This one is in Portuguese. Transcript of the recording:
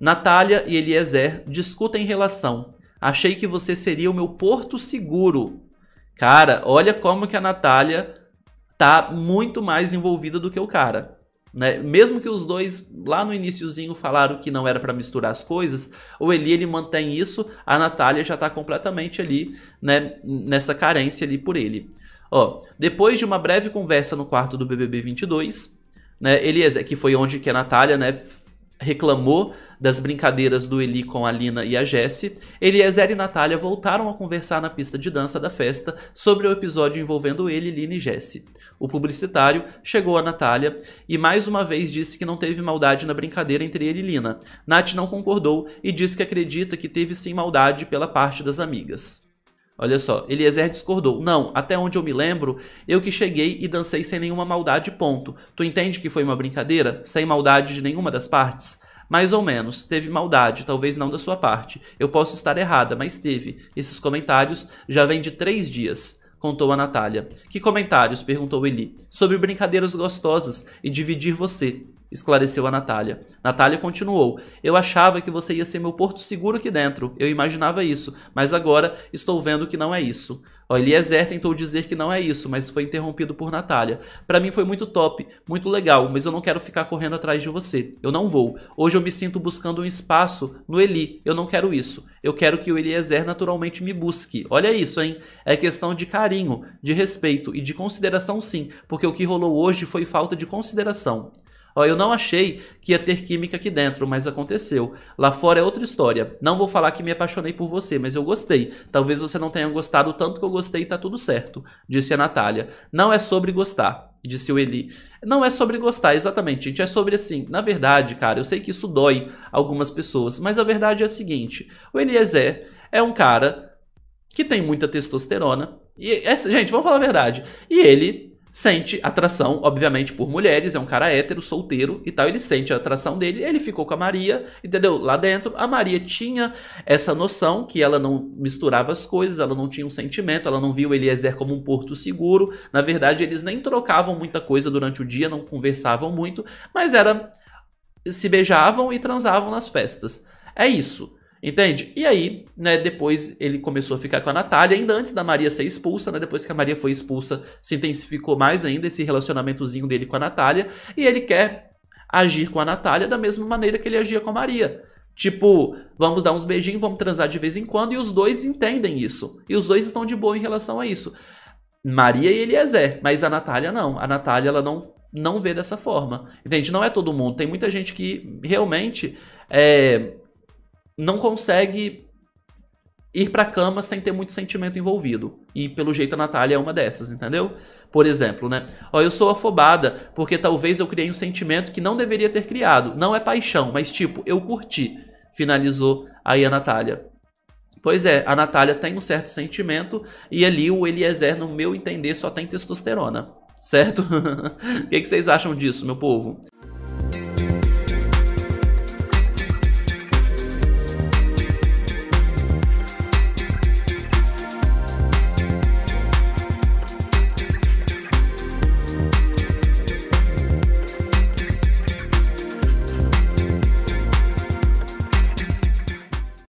Natália e Eliezer discutem relação. Achei que você seria o meu porto seguro. Cara, olha como que a Natália tá muito mais envolvida do que o cara, né? Mesmo que os dois lá no iniciozinho falaram que não era para misturar as coisas, o Eli mantém isso, a Natália já tá completamente ali, né, nessa carência ali por ele. Ó, depois de uma breve conversa no quarto do BBB 22, né, Eliezer, que foi onde que a Natália, né, reclamou das brincadeiras do Eli com a Lina e a Jesse, Eliezer e Natália voltaram a conversar na pista de dança da festa sobre o episódio envolvendo ele, Lina e Jesse. O publicitário chegou a Natália e mais uma vez disse que não teve maldade na brincadeira entre ele e Lina. Nath não concordou e disse que acredita que teve sim maldade pela parte das amigas. Olha só, Eliezer discordou. Não, até onde eu me lembro, eu que cheguei e dancei sem nenhuma maldade, ponto. Tu entende que foi uma brincadeira? Sem maldade de nenhuma das partes? Mais ou menos, teve maldade, talvez não da sua parte. Eu posso estar errada, mas teve. Esses comentários já vêm de 3 dias, contou a Natália. Que comentários? Perguntou Eli. Sobre brincadeiras gostosas e dividir você, esclareceu a Natália. Natália continuou. Eu achava que você ia ser meu porto seguro aqui dentro. Eu imaginava isso, mas agora estou vendo que não é isso. Ó, Eliezer tentou dizer que não é isso, mas foi interrompido por Natália. Pra mim foi muito top, muito legal, mas eu não quero ficar correndo atrás de você. Eu não vou. Hoje eu me sinto buscando um espaço no Eli. Eu não quero isso. Eu quero que o Eliezer naturalmente me busque. Olha isso, hein? É questão de carinho, de respeito e de consideração sim, porque o que rolou hoje foi falta de consideração. Ó, eu não achei que ia ter química aqui dentro, mas aconteceu. Lá fora é outra história. Não vou falar que me apaixonei por você, mas eu gostei. Talvez você não tenha gostado tanto que eu gostei e tá tudo certo, disse a Natália. Não é sobre gostar, disse o Eli. Não é sobre gostar, exatamente, gente. É sobre assim, na verdade, cara, eu sei que isso dói algumas pessoas, mas a verdade é a seguinte. O Eliezer é um cara que tem muita testosterona. Gente, vamos falar a verdade. E ele sente atração, obviamente, por mulheres, é um cara hétero, solteiro e tal, ele sente a atração dele, ele ficou com a Maria, entendeu? Lá dentro, a Maria tinha essa noção que ela não misturava as coisas, ela não tinha um sentimento, ela não via o Eliezer como um porto seguro, na verdade, eles nem trocavam muita coisa durante o dia, não conversavam muito, mas era, se beijavam e transavam nas festas, é isso. Entende? E aí, né, depois ele começou a ficar com a Natália, ainda antes da Maria ser expulsa, né, depois que a Maria foi expulsa, se intensificou mais ainda esse relacionamentozinho dele com a Natália, e ele quer agir com a Natália da mesma maneira que ele agia com a Maria. Tipo, vamos dar uns beijinhos, vamos transar de vez em quando, e os dois entendem isso. E os dois estão de boa em relação a isso. Maria e Eliezer, mas a Natália não. A Natália, ela não vê dessa forma. Entende? Não é todo mundo. Tem muita gente que realmente não consegue ir pra cama sem ter muito sentimento envolvido. E, pelo jeito, a Natália é uma dessas, entendeu? Por exemplo, né? Ó, eu sou afobada porque talvez eu criei um sentimento que não deveria ter criado. Não é paixão, mas tipo, eu curti. Finalizou aí a Natália. Pois é, a Natália tem um certo sentimento e ali o Eliezer, no meu entender, só tem testosterona. Certo? O que vocês acham disso, meu povo?